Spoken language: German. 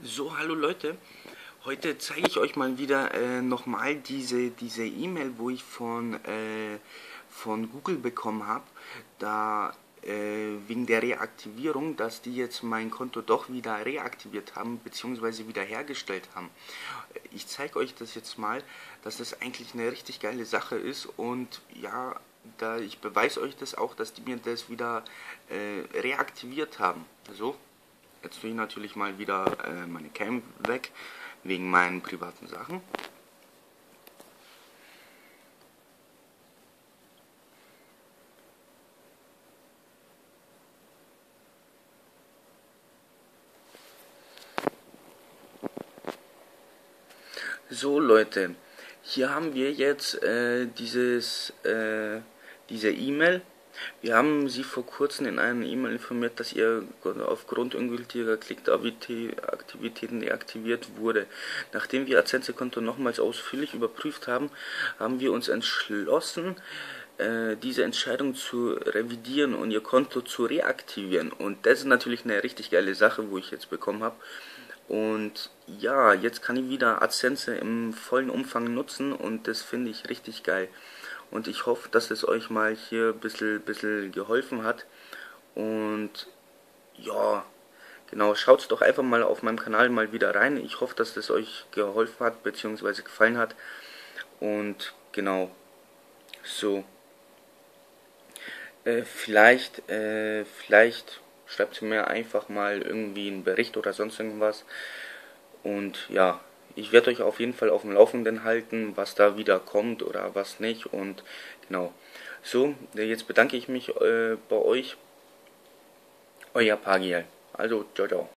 So, hallo Leute, heute zeige ich euch mal wieder nochmal diese E-Mail, wo ich von Google bekommen habe, da wegen der Reaktivierung, dass die jetzt mein Konto doch wieder reaktiviert haben, beziehungsweise wieder hergestellt haben. Ich zeige euch das jetzt mal, dass das eigentlich eine richtig geile Sache ist und ja, da ich beweise euch das auch, dass die mir das wieder reaktiviert haben. So. Jetzt tue ich natürlich mal wieder meine Cam weg, wegen meinen privaten Sachen. So Leute, hier haben wir jetzt diese E-Mail. Wir haben Sie vor kurzem in einer E-Mail informiert, dass Ihr aufgrund ungültiger Klickaktivitäten deaktiviert wurde. Nachdem wir AdSense-Konto nochmals ausführlich überprüft haben, haben wir uns entschlossen, diese Entscheidung zu revidieren und Ihr Konto zu reaktivieren. Und das ist natürlich eine richtig geile Sache, wo ich jetzt bekommen habe. Und ja, jetzt kann ich wieder AdSense im vollen Umfang nutzen und das finde ich richtig geil. Und ich hoffe, dass es euch mal hier ein bisschen geholfen hat. Und ja, genau, schaut doch einfach mal auf meinem Kanal mal wieder rein. Ich hoffe, dass es euch geholfen hat, beziehungsweise gefallen hat. Und genau, so. Vielleicht schreibt mir einfach mal irgendwie einen Bericht oder sonst irgendwas. Und ja. Ich werde euch auf jeden Fall auf dem Laufenden halten, was da wieder kommt oder was nicht. Und genau. So, jetzt bedanke ich mich bei euch. Euer Pagiel. Also, ciao, ciao.